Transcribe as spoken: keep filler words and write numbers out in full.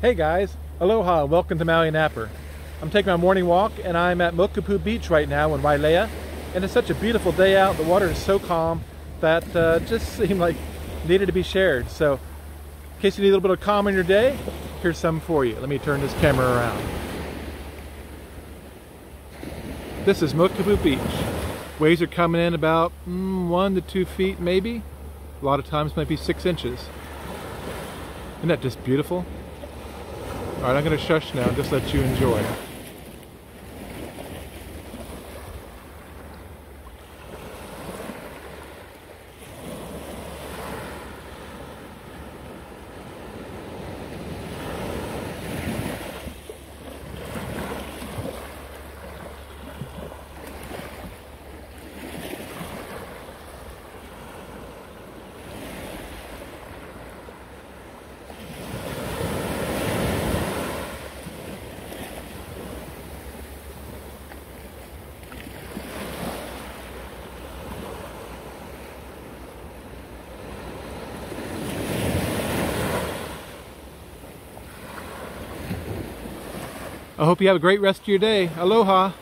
Hey guys, aloha, welcome to Maui Napper. I'm taking my morning walk and I'm at Mokapu Beach right now in Wailea, and it's such a beautiful day out. The water is so calm that uh, just seemed like it needed to be shared. So in case you need a little bit of calm in your day, here's some for you. Let me turn this camera around. This is Mokapu Beach. Waves are coming in about mm, one to two feet maybe. A lot of times might be six inches. Isn't that just beautiful? All right, I'm going to shush now and just let you enjoy. I hope you have a great rest of your day. Aloha.